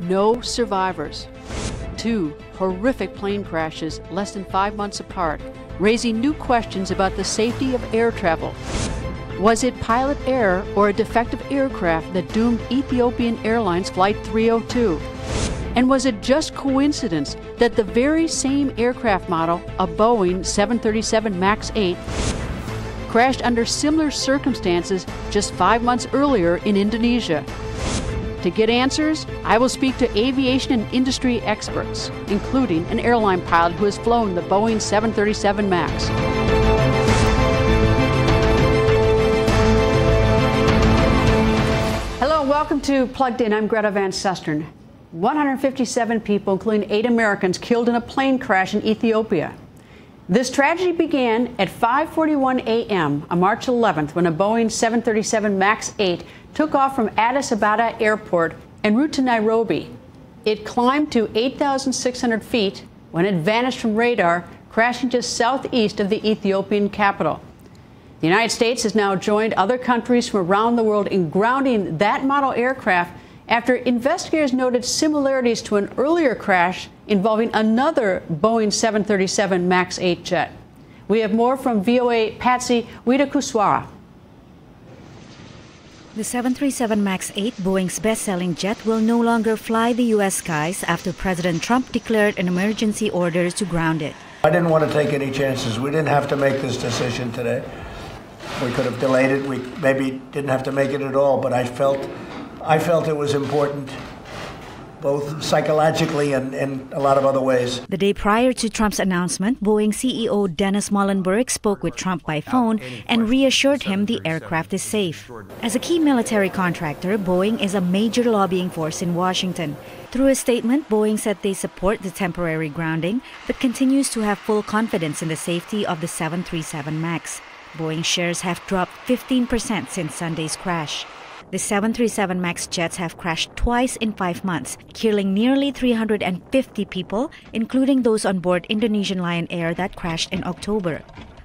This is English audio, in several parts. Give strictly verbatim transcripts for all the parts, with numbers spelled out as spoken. No survivors. Two horrific plane crashes less than five months apart, raising new questions about the safety of air travel. Was it pilot error or a defective aircraft that doomed Ethiopian Airlines Flight three oh two? And was it just coincidence that the very same aircraft model, a Boeing seven thirty-seven MAX eight, crashed under similar circumstances just five months earlier in Indonesia? To get answers, I will speak to aviation and industry experts, including an airline pilot who has flown the Boeing seven thirty-seven MAX. Hello and welcome to Plugged In. I'm Greta Van Susteren. one hundred fifty-seven people, including eight Americans, killed in a plane crash in Ethiopia. This tragedy began at five forty-one a m on March eleventh when a Boeing seven thirty-seven MAX eight took off from Addis Ababa Airport en route to Nairobi. It climbed to eight thousand six hundred feet when it vanished from radar, crashing just southeast of the Ethiopian capital. The United States has now joined other countries from around the world in grounding that model aircraft after investigators noted similarities to an earlier crash involving another Boeing seven thirty-seven MAX eight jet. We have more from V O A Patsy Widakuswara. The seven thirty-seven MAX eight, Boeing's best-selling jet, will no longer fly the U S skies after President Trump declared an emergency order to ground it. I didn't want to take any chances. We didn't have to make this decision today. We could have delayed it. We maybe didn't have to make it at all, but I felt, I felt it was important, both psychologically and in a lot of other ways. The day prior to Trump's announcement, Boeing C E O Dennis Mullenberg spoke with Trump by phone and reassured him the aircraft is safe. As a key military contractor, Boeing is a major lobbying force in Washington. Through a statement, Boeing said they support the temporary grounding, but continues to have full confidence in the safety of the seven thirty-seven MAX. Boeing shares have dropped fifteen percent since Sunday's crash. The seven thirty-seven MAX jets have crashed twice in five months, killing nearly three hundred fifty people, including those on board Indonesian Lion Air that crashed in October.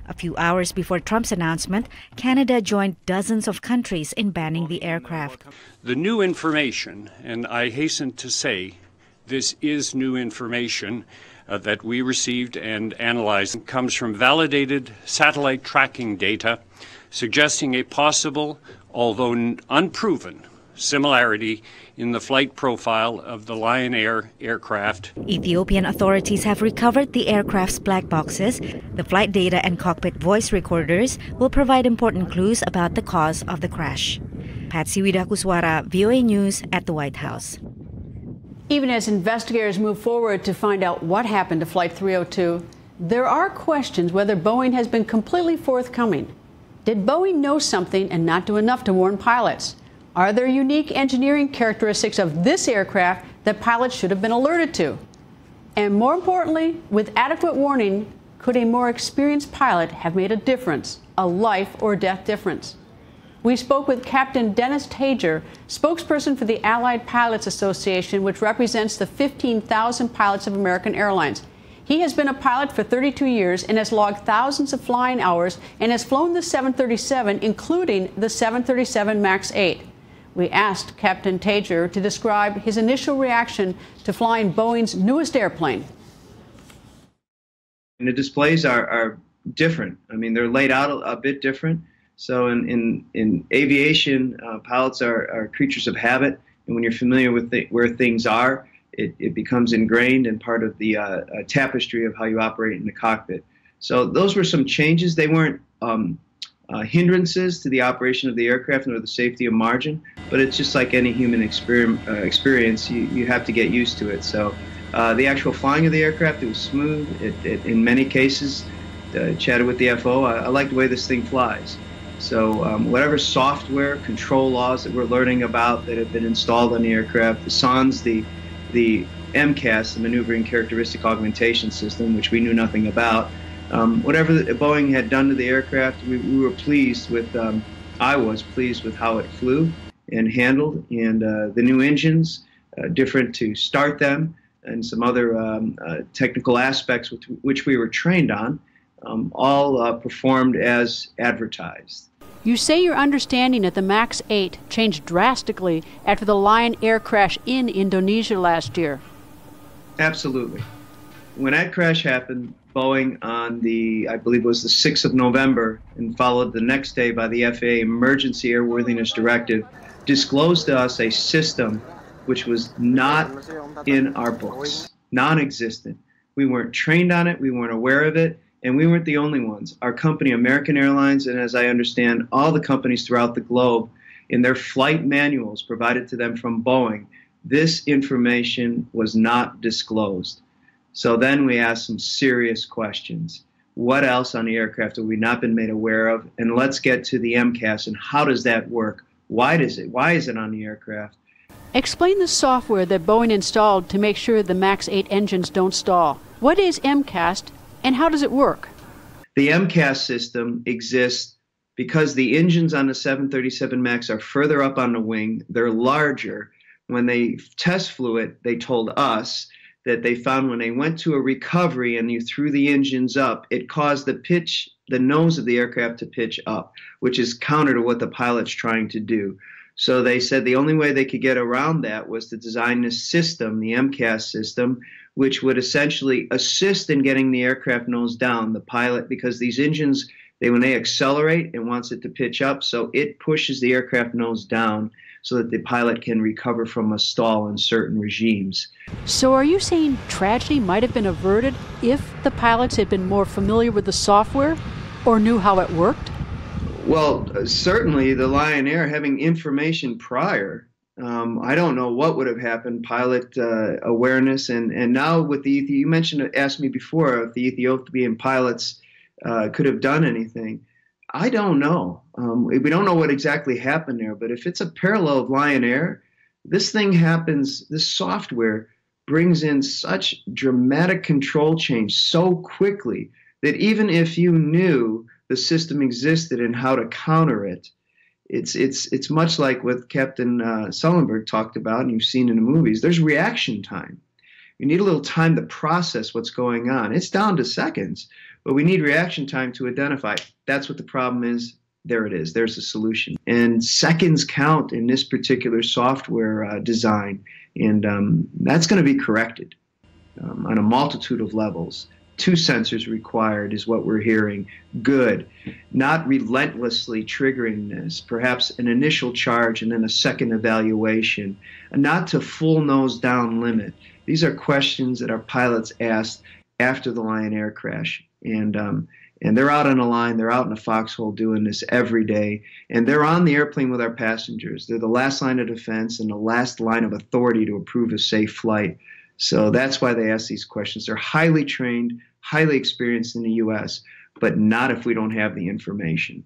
A few hours before Trump's announcement, Canada joined dozens of countries in banning the aircraft. The new information, and I hasten to say this is new information uh, that we received and analyzed, comes from validated satellite tracking data suggesting a possible, although unproven, similarity in the flight profile of the Lion Air aircraft. Ethiopian authorities have recovered the aircraft's black boxes. The flight data and cockpit voice recorders will provide important clues about the cause of the crash. Patsy Widakuswara, V O A News at the White House. Even as investigators move forward to find out what happened to Flight three oh two, there are questions whether Boeing has been completely forthcoming. Did Boeing know something and not do enough to warn pilots? Are there unique engineering characteristics of this aircraft that pilots should have been alerted to? And more importantly, with adequate warning, could a more experienced pilot have made a difference, a life or death difference? We spoke with Captain Dennis Tager, spokesperson for the Allied Pilots Association, which represents the fifteen thousand pilots of American Airlines. He has been a pilot for thirty-two years and has logged thousands of flying hours and has flown the seven thirty-seven, including the seven thirty-seven MAX eight. We asked Captain Tager to describe his initial reaction to flying Boeing's newest airplane. And the displays are, are different. I mean, they're laid out a, a bit different. So in, in, in aviation, uh, pilots are, are creatures of habit. And when you're familiar with the, where things are, It, it becomes ingrained and part of the uh, uh, tapestry of how you operate in the cockpit. So those were some changes. They weren't um, uh, hindrances to the operation of the aircraft nor the safety of margin, but it's just like any human exper uh, experience. You, you have to get used to it. So uh, the actual flying of the aircraft, it was smooth. It, it, in many cases, uh, chatted with the F O, I, I like the way this thing flies. So um, whatever software control laws that we're learning about that have been installed on the aircraft, the SANS, the the M CAS, the Maneuvering Characteristic Augmentation System, which we knew nothing about. Um, whatever the, Boeing had done to the aircraft, we, we were pleased with, um, I was pleased with how it flew and handled, and uh, the new engines, uh, different to start them, and some other um, uh, technical aspects which, which we were trained on, um, all uh, performed as advertised. You say your understanding that the MAX eight changed drastically after the Lion Air crash in Indonesia last year. Absolutely. When that crash happened, Boeing on the, I believe it was the sixth of November, and followed the next day by the F A A Emergency Airworthiness Directive, disclosed to us a system which was not in our books, non-existent. We weren't trained on it, we weren't aware of it, and we weren't the only ones. Our company, American Airlines, and as I understand, all the companies throughout the globe, in their flight manuals provided to them from Boeing, this information was not disclosed. So then we asked some serious questions. What else on the aircraft have we not been made aware of? And let's get to the M C A S and how does that work? Why does it? Why is it on the aircraft? Explain the software that Boeing installed to make sure the MAX eight engines don't stall. What is M C A S and how does it work? The M C A S system exists because the engines on the seven thirty-seven MAX are further up on the wing. They're larger. When they test flew it, they told us that they found when they went to a recovery and you threw the engines up, it caused the pitch, the nose of the aircraft to pitch up, which is counter to what the pilot's trying to do. So they said the only way they could get around that was to design this system, the M C A S system, which would essentially assist in getting the aircraft nose down, the pilot, because these engines, they when they accelerate, it wants it to pitch up, so it pushes the aircraft nose down so that the pilot can recover from a stall in certain regimes. So are you saying tragedy might have been averted if the pilots had been more familiar with the software or knew how it worked? Well, uh, certainly the Lion Air having information prior, um, I don't know what would have happened, pilot uh, awareness, and, and now with the, you mentioned, asked me before if the Ethiopian pilots uh, could have done anything. I don't know. Um, we don't know what exactly happened there, but if it's a parallel of Lion Air, this thing happens, this software brings in such dramatic control change so quickly that even if you knew the system existed and how to counter it, it's, it's, it's much like what Captain uh, Mullenberg talked about and you've seen in the movies, there's reaction time. You need a little time to process what's going on. It's down to seconds, but we need reaction time to identify. That's what the problem is. There it is. There's the solution. And seconds count in this particular software uh, design, and um, that's going to be corrected um, on a multitude of levels. Two sensors required is what we're hearing. Good. Not relentlessly triggering this. Perhaps an initial charge and then a second evaluation. Not to full nose down limit. These are questions that our pilots asked after the Lion Air crash. And, um, and they're out on the line. They're out in a foxhole doing this every day. And they're on the airplane with our passengers. They're the last line of defense and the last line of authority to approve a safe flight. So that's why they ask these questions. They're highly trained, highly experienced in the U S, but not if we don't have the information.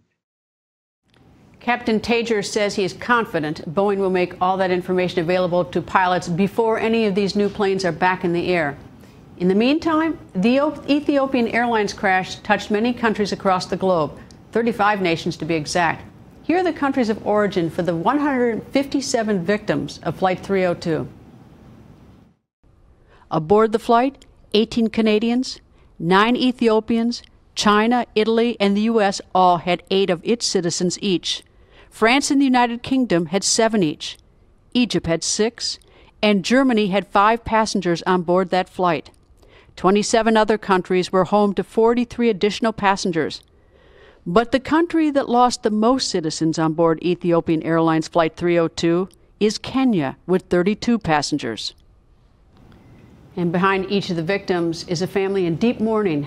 Captain Tager says he is confident Boeing will make all that information available to pilots before any of these new planes are back in the air. In the meantime, the Ethiopian Airlines crash touched many countries across the globe, thirty-five nations to be exact. Here are the countries of origin for the one hundred fifty-seven victims of Flight three oh two. Aboard the flight, eighteen Canadians, nine Ethiopians, China, Italy, and the U S all had eight of its citizens each. France and the United Kingdom had seven each. Egypt had six, and Germany had five passengers on board that flight. twenty-seven other countries were home to forty-three additional passengers. But the country that lost the most citizens on board Ethiopian Airlines Flight three oh two is Kenya, with thirty-two passengers. And behind each of the victims is a family in deep mourning.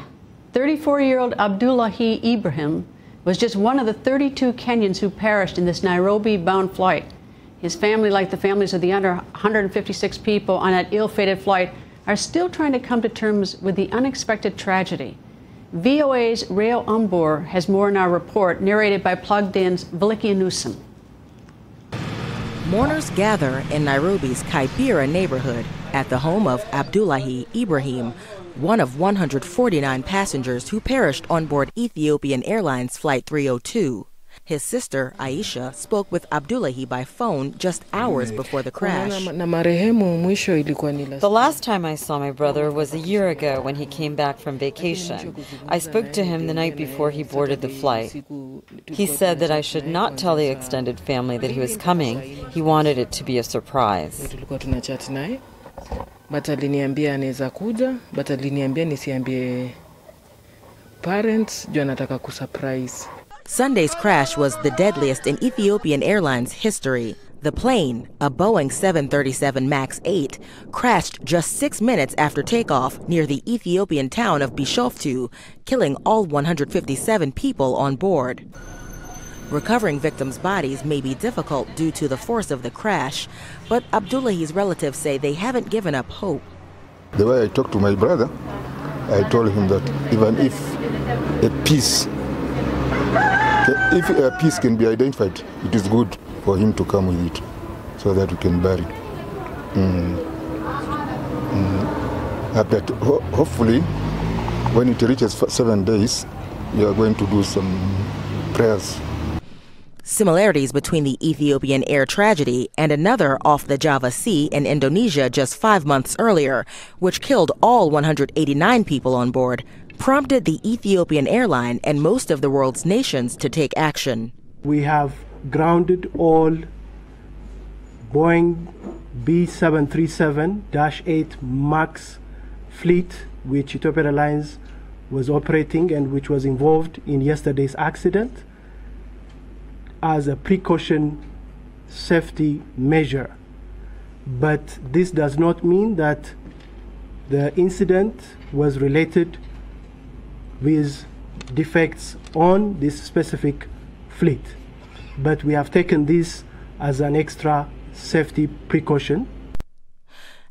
thirty-four-year-old Abdullahi Ibrahim was just one of the thirty-two Kenyans who perished in this Nairobi-bound flight. His family, like the families of the under one hundred fifty-six people on that ill-fated flight, are still trying to come to terms with the unexpected tragedy. V O A's Rael Umbour has more in our report, narrated by Plugged-in's Velikia Newsom. Mourners gather in Nairobi's Kibera neighborhood at the home of Abdullahi Ibrahim, one of one hundred forty-nine passengers who perished on board Ethiopian Airlines Flight three oh two. His sister, Aisha, spoke with Abdullahi by phone just hours before the crash. The last time I saw my brother was a year ago when he came back from vacation. I spoke to him the night before he boarded the flight. He said that I should not tell the extended family that he was coming. He wanted it to be a surprise. Sunday's crash was the deadliest in Ethiopian Airlines history. The plane, a Boeing seven thirty-seven MAX eight, crashed just six minutes after takeoff near the Ethiopian town of Bishoftu, killing all one hundred fifty-seven people on board. Recovering victims' bodies may be difficult due to the force of the crash, but Abdullahi's relatives say they haven't given up hope. The way I talked to my brother, I told him that even if a piece, if a piece can be identified, it is good for him to come with it so that we can bury. Mm. Mm. But ho hopefully, when it reaches seven days, we are going to do some prayers. Similarities between the Ethiopian air tragedy and another off the Java Sea in Indonesia just five months earlier, which killed all one hundred eighty-nine people on board, prompted the Ethiopian airline and most of the world's nations to take action. We have grounded all Boeing B seven thirty-seven dash eight MAX fleet, which Ethiopian Airlines was operating and which was involved in yesterday's accident, as a precaution safety measure. But this does not mean that the incident was related with defects on this specific fleet. But we have taken this as an extra safety precaution.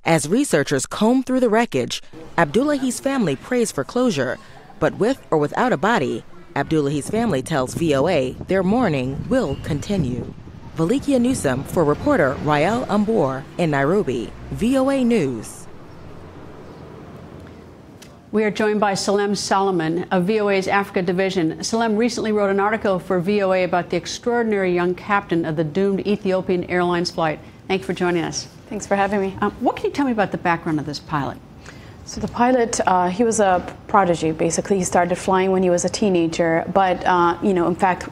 As researchers comb through the wreckage, Abdullahi's family prays for closure, but with or without a body, Abdullahi's family tells V O A their mourning will continue. Valikia Newsom for reporter Rael Ambor in Nairobi, V O A News. We are joined by Salem Solomon of V O A's Africa division. Salem recently wrote an article for V O A about the extraordinary young captain of the doomed Ethiopian Airlines flight. Thank you for joining us. Thanks for having me. Um, what can you tell me about the background of this pilot? So the pilot, uh, he was a prodigy, basically. He started flying when he was a teenager, but, uh, you know, in fact,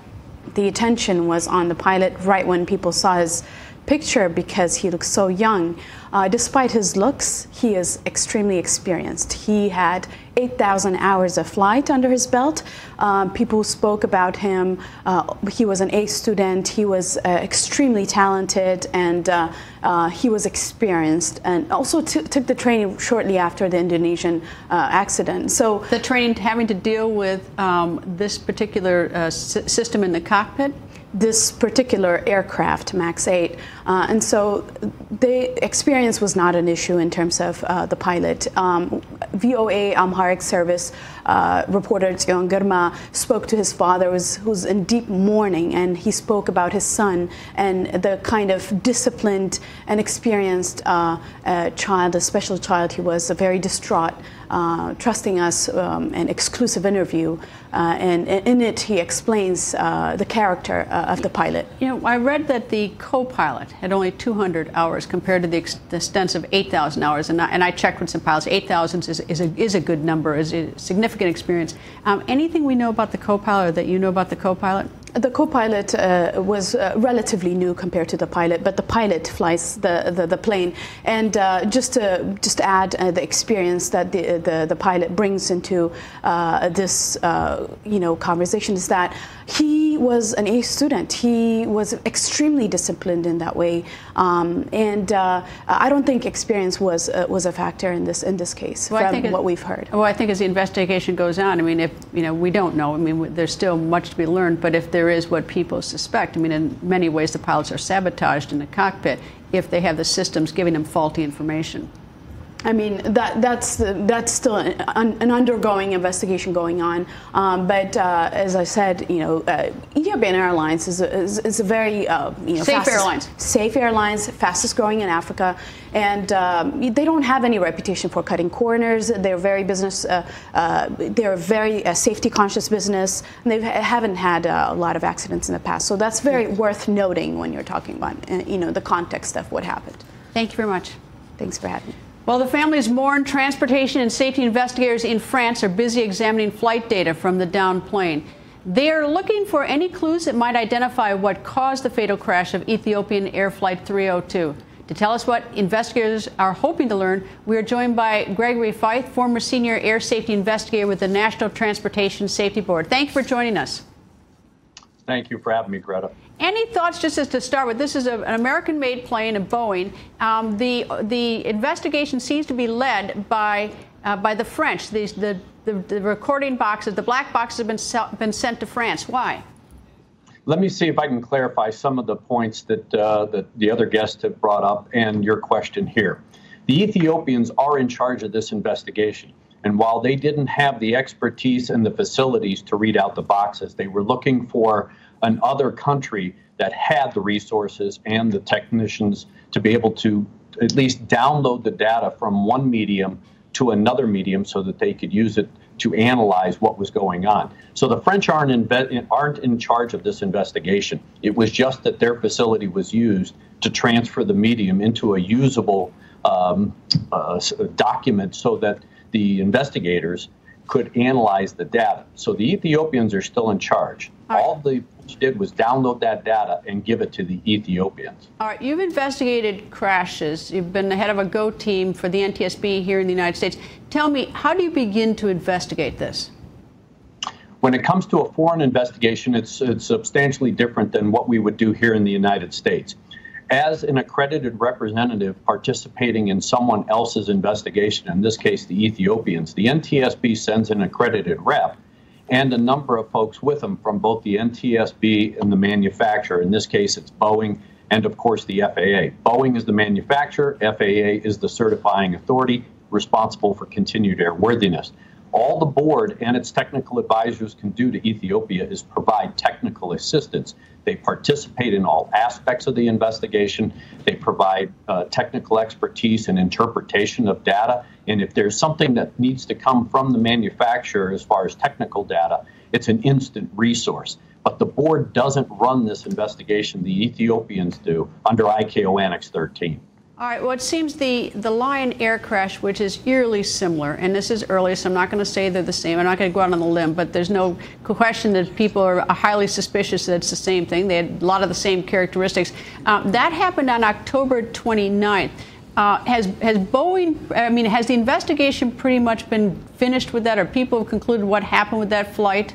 the attention was on the pilot right when people saw his picture because he looked so young. Uh, despite his looks, he is extremely experienced. He had eight thousand hours of flight under his belt. Um, people spoke about him. Uh, he was an A student. He was uh, extremely talented, and uh, uh, he was experienced, and also took the training shortly after the Indonesian uh, accident. So the training having to deal with um, this particular uh, s system in the cockpit? This particular aircraft, MAX eight, uh, and so the experience was not an issue in terms of uh, the pilot. Um, V O A Amharic service uh, reporter Tsion Girma spoke to his father, who's, who's in deep mourning, and he spoke about his son and the kind of disciplined and experienced uh, uh, child, a special child he was, a very distraught. Uh, trusting us um, an exclusive interview, uh, and, and in it he explains uh, the character uh, of the pilot. You know, I read that the co-pilot had only two hundred hours compared to the extensive eight thousand hours, and I, and I checked with some pilots. eight thousand is, is, a, is a good number, is a significant experience. Um, anything we know about the co-pilot, or that you know about the co-pilot? The co-pilot uh, was uh, relatively new compared to the pilot, but the pilot flies the, the, the plane. And uh, just to just to add uh, the experience that the, the, the pilot brings into uh, this uh, you know conversation is that he was an A student. He was extremely disciplined in that way, um, and uh, I don't think experience was uh, was a factor in this in this case well, from what as, we've heard. Well, I think as the investigation goes on, I mean, if you know, we don't know. I mean, there's still much to be learned, but if there There is what people suspect. I mean, in many ways, the pilots are sabotaged in the cockpit if they have the systems giving them faulty information. I mean, that that's that's still an, an undergoing investigation going on. Um, but uh, as I said, you know, uh, Ethiopian Airlines is a, is, is a very uh, you know, safe airlines, safe airlines, fastest growing in Africa, and um, they don't have any reputation for cutting corners. They're very business, uh, uh, they're a very uh, safety conscious business, and they haven't had uh, a lot of accidents in the past. So that's very yeah. worth noting when you're talking about uh, you know the context of what happened. Thank you very much. Thanks for having me. While the families mourn, transportation and safety investigators in France are busy examining flight data from the downed plane. They are looking for any clues that might identify what caused the fatal crash of Ethiopian Air Flight three oh two. To tell us what investigators are hoping to learn, we are joined by Gregory Feith, former senior air safety investigator with the National Transportation Safety Board. Thank you for joining us. Thank you for having me, Greta. Any thoughts, just as to start with, this is a, an American-made plane, a Boeing. Um, the the investigation seems to be led by uh, by the French. These, the, the the recording boxes, the black boxes, have been been sent to France. Why? Let me see if I can clarify some of the points that uh, that the other guests have brought up and your question here. The Ethiopians are in charge of this investigation, and while they didn't have the expertise and the facilities to read out the boxes, they were looking for another country that had the resources and the technicians to be able to at least download the data from one medium to another medium so that they could use it to analyze what was going on. So the French aren't in, aren't in charge of this investigation. It was just that their facility was used to transfer the medium into a usable um, uh, document so that the investigators could analyze the data. So the Ethiopians are still in charge. All, right. All the did was download that data and give it to the Ethiopians. All right, you've investigated crashes. You've been the head of a GO team for the N T S B here in the United States. Tell me, how do you begin to investigate this? When it comes to a foreign investigation, it's, it's substantially different than what we would do here in the United States. As an accredited representative participating in someone else's investigation, in this case the Ethiopians, the N T S B sends an accredited rep and a number of folks with them from both the N T S B and the manufacturer. In this case, it's Boeing and, of course, the F A A. Boeing is the manufacturer. F A A is the certifying authority responsible for continued airworthiness. All the board and its technical advisors can do to Ethiopia is provide technical assistance. They participate in all aspects of the investigation. They provide uh, technical expertise and interpretation of data. And if there's something that needs to come from the manufacturer as far as technical data, it's an instant resource. But the board doesn't run this investigation. The Ethiopians do under I C A O Annex thirteen. All right, well, it seems the, the Lion Air crash, which is eerily similar, and this is early, so I'm not going to say they're the same. I'm not going to go out on the limb, but there's no question that people are highly suspicious that it's the same thing. They had a lot of the same characteristics. Um, that happened on October twenty-ninth. Uh, has, has Boeing, I mean, has the investigation pretty much been finished with that, or people have concluded what happened with that flight?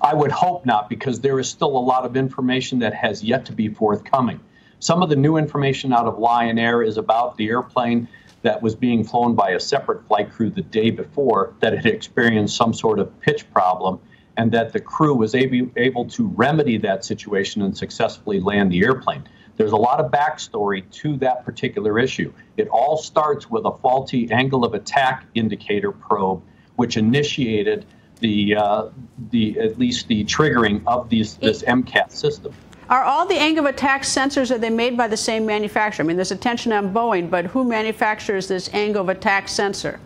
I would hope not, because there is still a lot of information that has yet to be forthcoming. Some of the new information out of Lion Air is about the airplane that was being flown by a separate flight crew the day before that had experienced some sort of pitch problem, and that the crew was able to remedy that situation and successfully land the airplane. There's a lot of backstory to that particular issue. It all starts with a faulty angle of attack indicator probe, which initiated the, uh, the at least the triggering of these, this M CAS system. Are all the angle of attack sensors, are they made by the same manufacturer? I mean, there's attention on Boeing, but who manufactures this angle of attack sensor?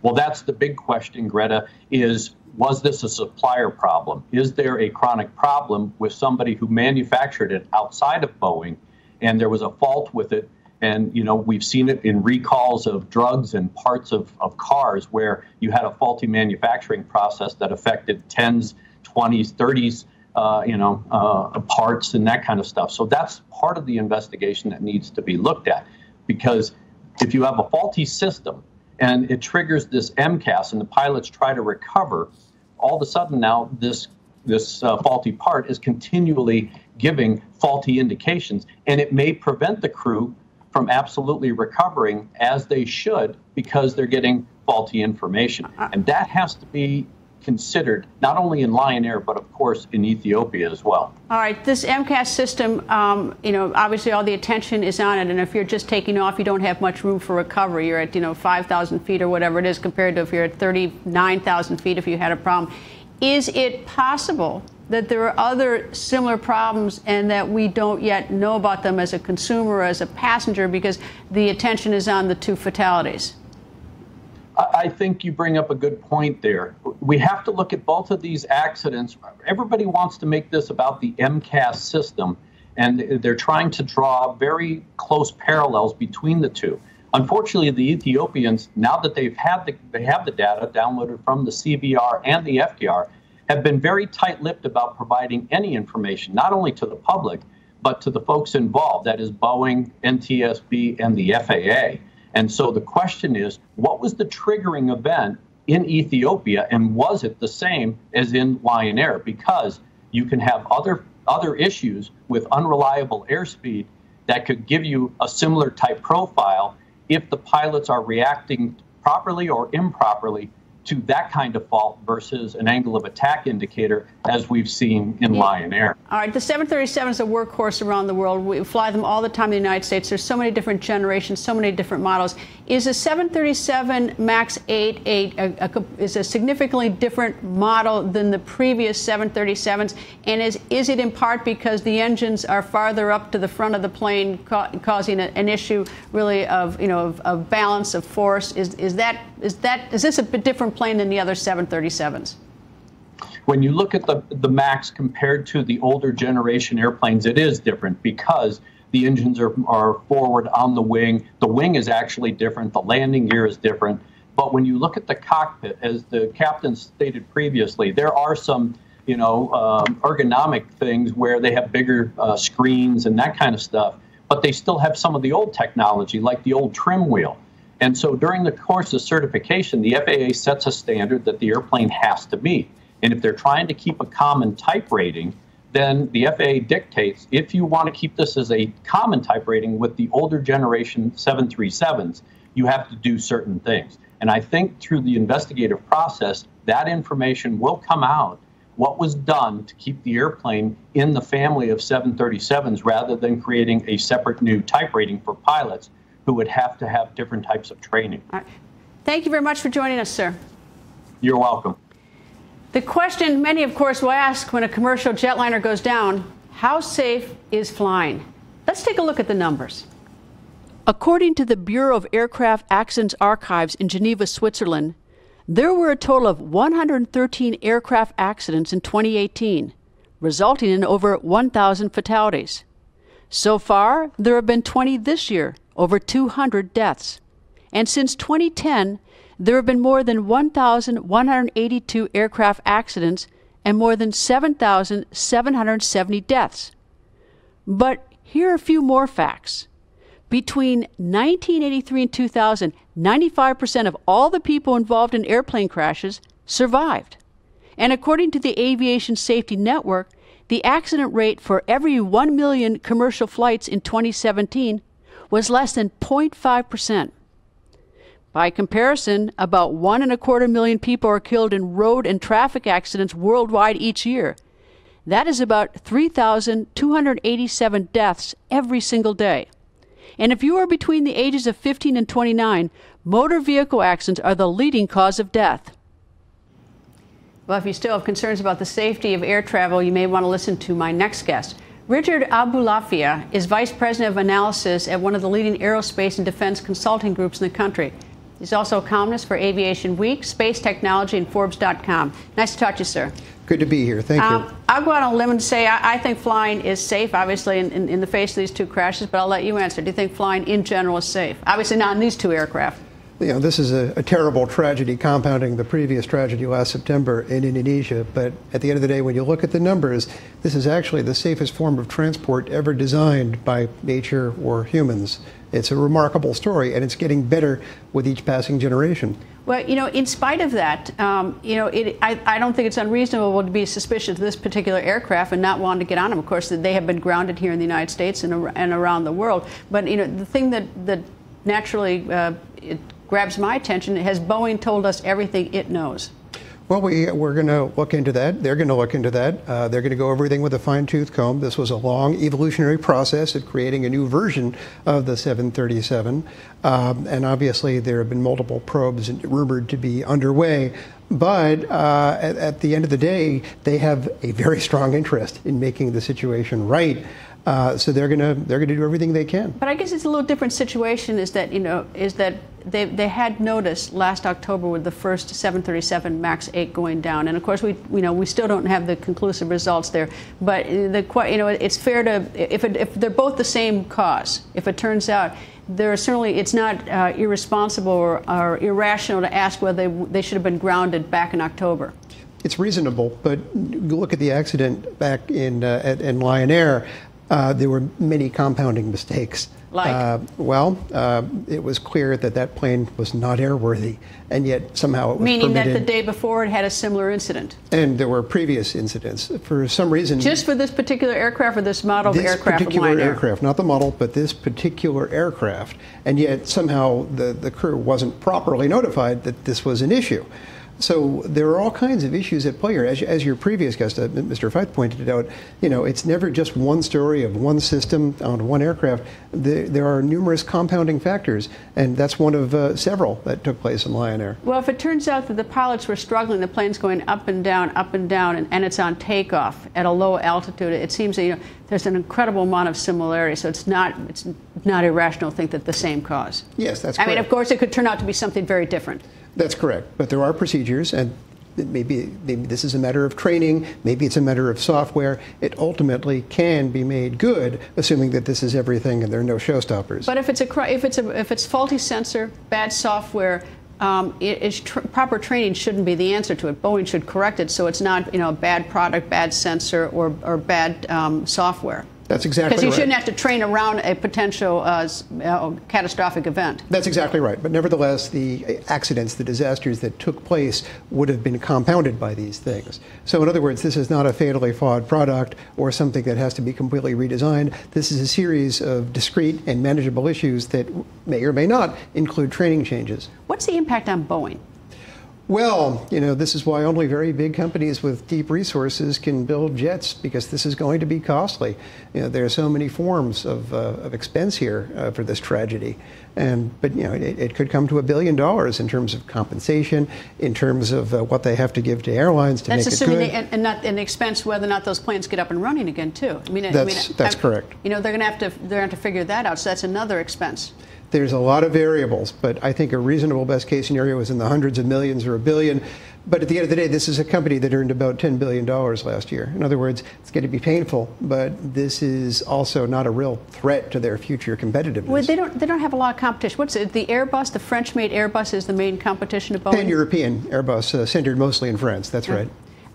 Well, that's the big question, Greta, is was this a supplier problem? Is there a chronic problem with somebody who manufactured it outside of Boeing, and there was a fault with it? And, you know, we've seen it in recalls of drugs and parts of, of cars where you had a faulty manufacturing process that affected tens, twenties, thirties, Uh, you know, uh, parts and that kind of stuff. So that's part of the investigation that needs to be looked at, because if you have a faulty system and it triggers this M CAS and the pilots try to recover, all of a sudden now this, this uh, faulty part is continually giving faulty indications, and it may prevent the crew from absolutely recovering as they should because they're getting faulty information. And that has to be considered, not only in Lion Air, but of course in Ethiopia as well. All right, this M C A S system, um, you know, obviously all the attention is on it, and if you're just taking off, you don't have much room for recovery. You're at, you know, five thousand feet or whatever it is, compared to if you're at thirty-nine thousand feet if you had a problem. Is it possible that there are other similar problems and that we don't yet know about them as a consumer, as a passenger, because the attention is on the two fatalities? I think you bring up a good point there. We have to look at both of these accidents. Everybody wants to make this about the M C A S system, and they're trying to draw very close parallels between the two. Unfortunately, the Ethiopians, now that they've had the, they have the data downloaded from the C V R and the F D R, have been very tight-lipped about providing any information, not only to the public, but to the folks involved, that is Boeing, N T S B, and the F A A. And so the question is, what was the triggering event in Ethiopia, and was it the same as in Lion Air? Because you can have other, other issues with unreliable airspeed that could give you a similar type profile if the pilots are reacting properly or improperly to that kind of fault versus an angle of attack indicator, as we've seen in yeah. Lion Air. All right, the seven thirty-seven is a workhorse around the world. We fly them all the time in the United States. There's so many different generations, so many different models. Is a seven thirty-seven MAX eight, eight a, a, is a significantly different model than the previous seven thirty-sevens? And is, is it in part because the engines are farther up to the front of the plane, ca causing a, an issue really of, you know, of, of balance, of force? Is, is, that, is, that, is this a bit different plane than the other seven thirty-sevens? When you look at the, the MAX compared to the older generation airplanes, it is different because the engines are, are forward on the wing. The wing is actually different. The landing gear is different. But when you look at the cockpit, as the captain stated previously, there are some, you know, um, ergonomic things where they have bigger uh, screens and that kind of stuff, but they still have some of the old technology, like the old trim wheel. And so during the course of certification, the F A A sets a standard that the airplane has to meet. And if they're trying to keep a common type rating, then the F A A dictates, if you want to keep this as a common type rating with the older generation seven thirty-sevens, you have to do certain things. And I think through the investigative process, that information will come out, what was done to keep the airplane in the family of seven thirty-sevens rather than creating a separate new type rating for pilots who would have to have different types of training. All right. Thank you very much for joining us, sir. You're welcome. The question many, of course, will ask when a commercial jetliner goes down, how safe is flying? Let's take a look at the numbers. According to the Bureau of Aircraft Accidents Archives in Geneva, Switzerland, there were a total of one hundred thirteen aircraft accidents in twenty eighteen, resulting in over one thousand fatalities. So far, there have been twenty this year, over two hundred deaths. And since twenty ten, there have been more than one thousand one hundred eighty-two aircraft accidents and more than seven thousand seven hundred seventy deaths. But here are a few more facts. Between nineteen eighty-three and two thousand, ninety-five percent of all the people involved in airplane crashes survived. And according to the Aviation Safety Network, the accident rate for every one million commercial flights in twenty seventeen was less than zero point five percent. By comparison, about one and a quarter million people are killed in road and traffic accidents worldwide each year. That is about three thousand two hundred eighty-seven deaths every single day. And if you are between the ages of fifteen and twenty-nine, motor vehicle accidents are the leading cause of death. Well, if you still have concerns about the safety of air travel, you may want to listen to my next guest. Richard Abulafia is Vice President of Analysis at one of the leading aerospace and defense consulting groups in the country. He's also a columnist for Aviation Week, Space Technology, and Forbes dot com. Nice to talk to you, sir. Good to be here. Thank um, you. I'll go out on a limb and say I, I think flying is safe, obviously, in, in, in the face of these two crashes, but I'll let you answer. Do you think flying in general is safe? Obviously not in these two aircraft. You know, this is a, a terrible tragedy compounding the previous tragedy last September in Indonesia, but at the end of the day, when you look at the numbers, this is actually the safest form of transport ever designed by nature or humans. It's a remarkable story, and it's getting better with each passing generation. Well, you know, in spite of that, um, you know, it, I, I don't think it's unreasonable to be suspicious of this particular aircraft and not want to get on them. Of course, they have been grounded here in the United States and, and around the world. But, you know, the thing that, that naturally uh, it grabs my attention, has Boeing told us everything it knows? Well, we, we're going to look into that. They're going to look into that. Uh, they're going to go over everything with a fine-tooth comb. This was a long evolutionary process of creating a new version of the seven thirty-seven. Um, and obviously, there have been multiple probes rumored to be underway. But uh, at, at the end of the day, they have a very strong interest in making the situation right. Uh, so they're gonna they're gonna do everything they can. But I guess it's a little different situation. Is that you know is that they they had noticed last October with the first seven thirty-seven MAX eight going down, and of course we you know we still don't have the conclusive results there. But the you know it's fair to if it, if they're both the same cause. If it turns out there certainly it's not uh, irresponsible or, or irrational to ask whether they they should have been grounded back in October. It's reasonable, but look at the accident back in uh, at in Lion Air. Uh, there were many compounding mistakes. Like? Uh, well, uh, it was clear that that plane was not airworthy, and yet somehow it was Meaning permitted. That the day before it had a similar incident. And there were previous incidents. For some reason... Just for this particular aircraft or this model this of aircraft? This particular aircraft, not the model, but this particular aircraft. And yet somehow the, the crew wasn't properly notified that this was an issue. So there are all kinds of issues at play here. As, as your previous guest, uh, Mister Feith, pointed out, you know, it's never just one story of one system on one aircraft. The, there are numerous compounding factors, and that's one of uh, several that took place in Lion Air. Well, if it turns out that the pilots were struggling, the plane's going up and down, up and down, and, and it's on takeoff at a low altitude, it seems that, you know, there's an incredible amount of similarity, so it's not it's not irrational to think that the same cause. Yes, that's correct. I mean, of course, it could turn out to be something very different. That's correct, but there are procedures, and maybe, maybe this is a matter of training, maybe it's a matter of software. It ultimately can be made good, assuming that this is everything and there are no showstoppers. But if it's a if it's a if it's faulty sensor, bad software, um, it, it's tr proper training shouldn't be the answer to it. Boeing should correct it so it's not you know a bad product, bad sensor, or or bad um, software. That's exactly right. Because you shouldn't have to train around a potential uh, uh, catastrophic event. That's exactly right. But nevertheless, the accidents, the disasters that took place would have been compounded by these things. So in other words, this is not a fatally flawed product or something that has to be completely redesigned. This is a series of discrete and manageable issues that may or may not include training changes. What's the impact on Boeing? Well, you know, this is why only very big companies with deep resources can build jets, because this is going to be costly. You know, there are so many forms of, uh, of expense here uh, for this tragedy. And, but, you know, it, it could come to a billion dollars in terms of compensation, in terms of uh, what they have to give to airlines to that's make it good. That's assuming they, and, and not an expense whether or not those planes get up and running again, too. I mean, that's I mean, that's I'm, correct. You know, they're going to have to they're going to figure that out. So that's another expense. There's a lot of variables, but I think a reasonable best case scenario is in the hundreds of millions or a billion. But at the end of the day, this is a company that earned about ten billion dollars last year. In other words, it's going to be painful, but this is also not a real threat to their future competitiveness. Well, they don't, they don't have a lot of competition. What's it, the Airbus, the French-made Airbus is the main competition of Boeing? Pan-European Airbus, uh, centered mostly in France, that's yeah. right.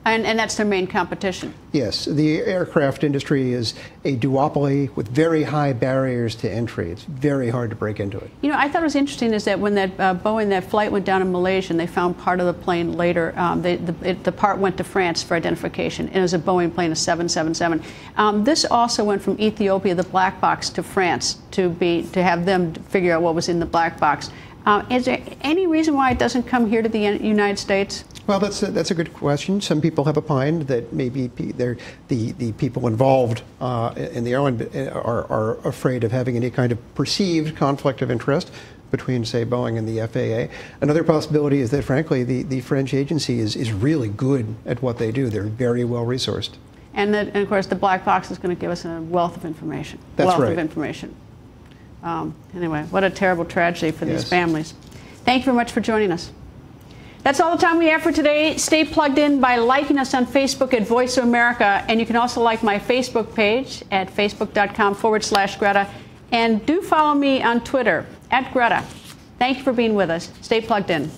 And, and that's their main competition. Yes. The aircraft industry is a duopoly with very high barriers to entry. It's very hard to break into it. You know, I thought it was interesting is that when that uh, Boeing, that flight went down in Malaysia and they found part of the plane later, um, they, the, it, the part went to France for identification. And it was a Boeing plane, a seven seventy-seven. Um, this also went from Ethiopia, the black box, to France to, be, to have them figure out what was in the black box. Uh, is there any reason why it doesn't come here to the United States? Well, that's a, that's a good question. Some people have opined that maybe the, the people involved uh, in the airline are, are afraid of having any kind of perceived conflict of interest between, say, Boeing and the F A A. Another possibility is that, frankly, the, the French agency is, is really good at what they do. They're very well-resourced. And, the, and, of course, the black box is going to give us a wealth of information. That's wealth right. of information. Um, anyway, what a terrible tragedy for yes. these families. Thank you very much for joining us. That's all the time we have for today. Stay plugged in by liking us on Facebook at Voice of America. And you can also like my Facebook page at facebook.com forward slash Greta. And do follow me on Twitter at Greta. Thank you for being with us. Stay plugged in.